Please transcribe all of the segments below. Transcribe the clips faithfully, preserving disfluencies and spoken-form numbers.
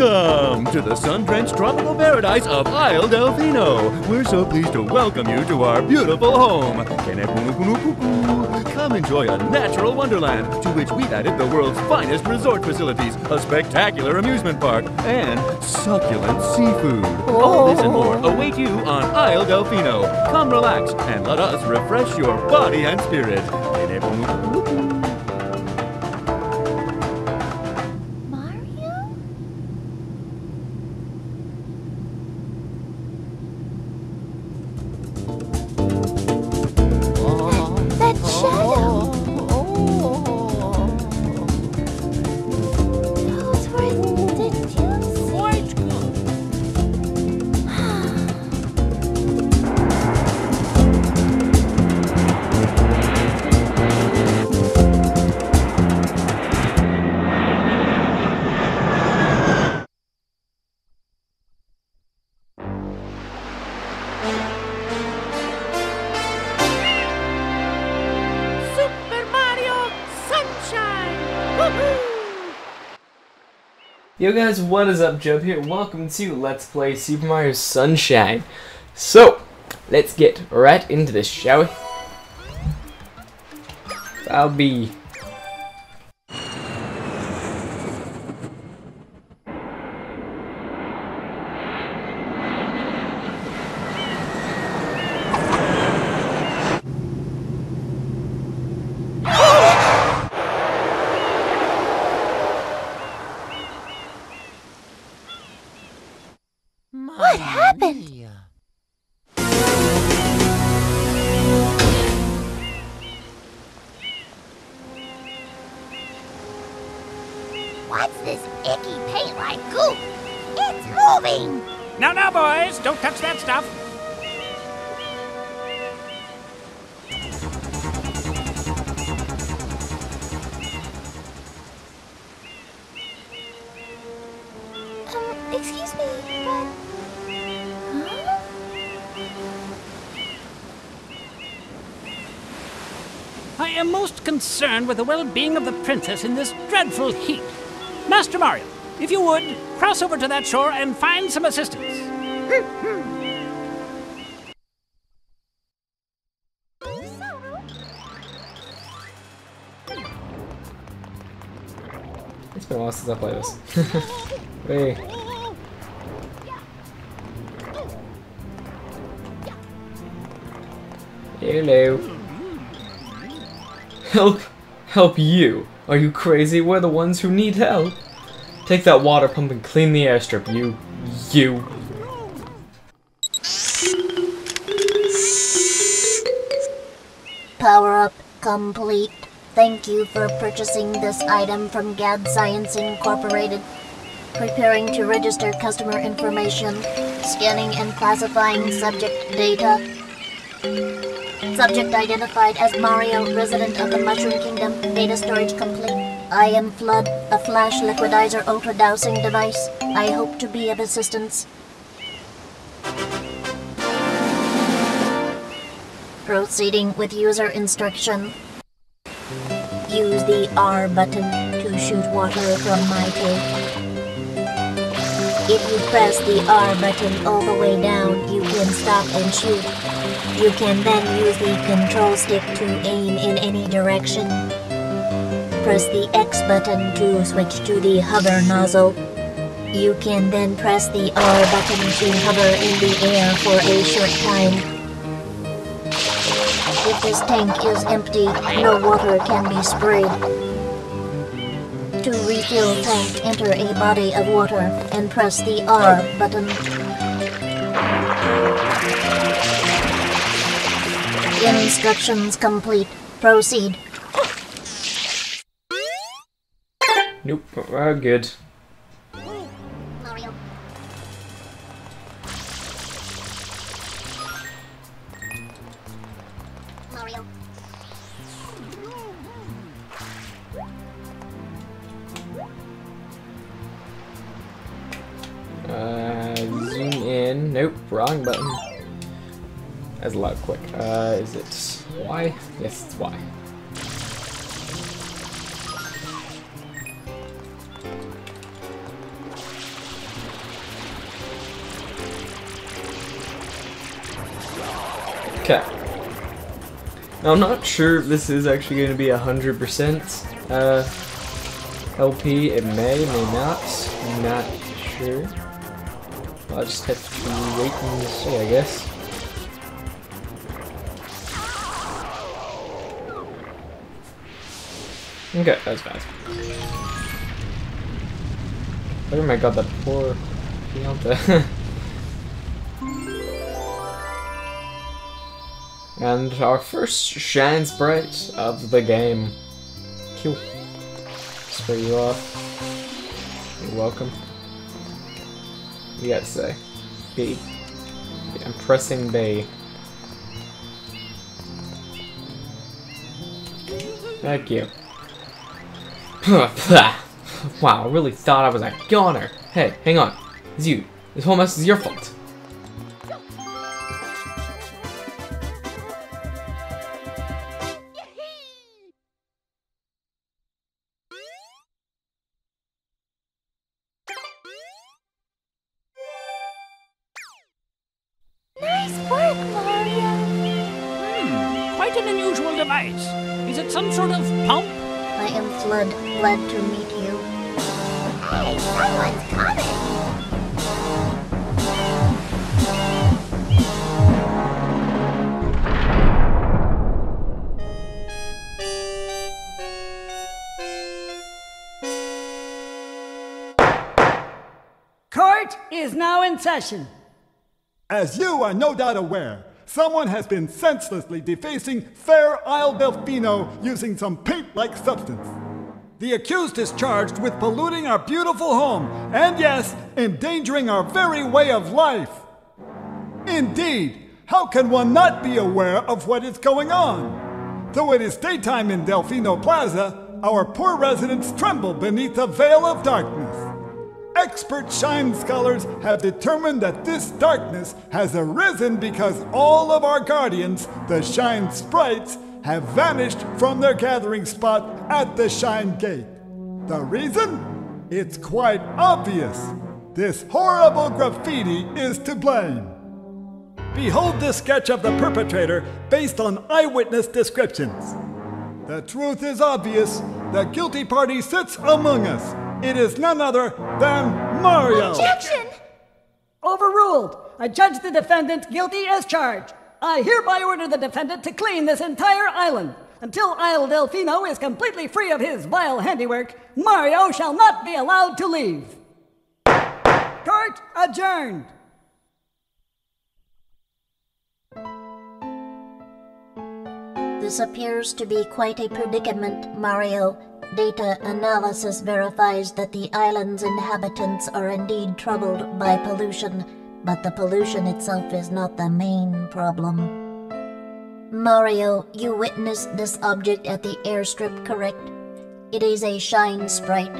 Welcome to the sun-drenched tropical paradise of Isle Delfino. We're so pleased to welcome you to our beautiful home. Come enjoy a natural wonderland to which we've added the world's finest resort facilities, a spectacular amusement park, and succulent seafood. Oh. All this and more await you on Isle Delfino. Come relax and let us refresh your body and spirit. Yo guys, what is up? Job here. Welcome to Let's Play Super Mario Sunshine. So, let's get right into this, shall we? I'll be... What's this icky paint like goop? It's moving! No, no, boys! Don't touch that stuff! Uh, excuse me, but... Huh? I am most concerned with the well-being of the princess in this dreadful heat. Master Mario, if you would, cross over to that shore and find some assistance. It's been a while since I played this. Hey. Hello. Help! Help you! Are you crazy? We're the ones who need help. Take that water pump and clean the airstrip, you... you... Power-up complete. Thank you for purchasing this item from G A D Science Incorporated. Preparing to register customer information. Scanning and classifying subject data. Subject identified as Mario, resident of the Mushroom Kingdom. Data storage complete. I am Flood, a flash liquidizer ultra dousing device. I hope to be of assistance. Proceeding with user instruction. Use the R button to shoot water from my tank. If you press the R button all the way down, you can stop and shoot. You can then use the control stick to aim in any direction. Press the X button to switch to the hover nozzle. You can then press the R button to hover in the air for a short time. If this tank is empty, no water can be sprayed. To refill tank, enter a body of water and press the R button. Instructions complete. Proceed. Nope, we're good. Mario. Mario. Uh, zoom in. Nope, wrong button. That's a lot quick. Uh, is it Y? Yes, it's Y. Okay. Now, I'm not sure if this is actually going to be one hundred percent uh, L P. It may, may not. I'm not sure. I'll just have to wait and see, I guess. Okay, that was fast. Oh my god, that poor Fianta. And our first Shine Sprite of the game. Cute. Spray you off. You're welcome. You gotta say. B. I'm pressing B. Thank you. Wow, I really thought I was a goner. Hey, hang on. It's you. This whole mess is your fault. Nice work, Mario. Hmm, quite an unusual device. Is it some sort of pump? I am Flood, glad to meet you. Hey, someone's coming! Court is now in session. As you are no doubt aware, someone has been senselessly defacing fair Isle Delfino using some paint-like substance. The accused is charged with polluting our beautiful home, and yes, endangering our very way of life. Indeed, how can one not be aware of what is going on? Though it is daytime in Delfino Plaza, our poor residents tremble beneath a veil of darkness. Expert Shine scholars have determined that this darkness has arisen because all of our guardians, the Shine Sprites, have vanished from their gathering spot at the Shine Gate. The reason? It's quite obvious. This horrible graffiti is to blame. Behold this sketch of the perpetrator based on eyewitness descriptions. The truth is obvious. The guilty party sits among us. It is none other than Mario! Objection! Overruled! I judge the defendant guilty as charged. I hereby order the defendant to clean this entire island. Until Isle Delfino is completely free of his vile handiwork, Mario shall not be allowed to leave. Court adjourned! This appears to be quite a predicament, Mario. Data analysis verifies that the island's inhabitants are indeed troubled by pollution, but the pollution itself is not the main problem. Mario, you witnessed this object at the airstrip, correct? It is a Shine Sprite.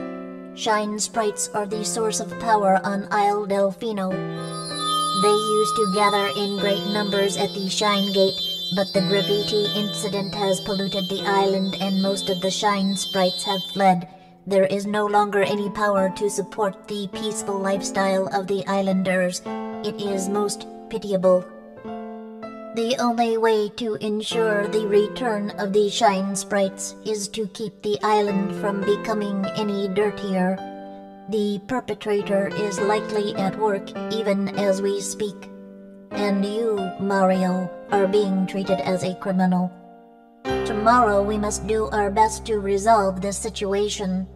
Shine Sprites are the source of power on Isle Delfino. They used to gather in great numbers at the Shine Gate, but the Graffiti Incident has polluted the island and most of the Shine Sprites have fled. There is no longer any power to support the peaceful lifestyle of the islanders. It is most pitiable. The only way to ensure the return of the Shine Sprites is to keep the island from becoming any dirtier. The perpetrator is likely at work even as we speak. And you, Mario, are being treated as a criminal. Tomorrow we must do our best to resolve this situation.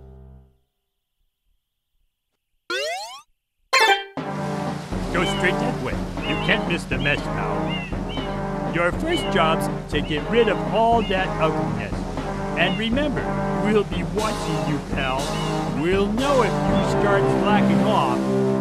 Go straight that way. You can't miss the mess now. Your first job's to get rid of all that ugliness. And remember, we'll be watching you, pal. We'll know if you start slacking off.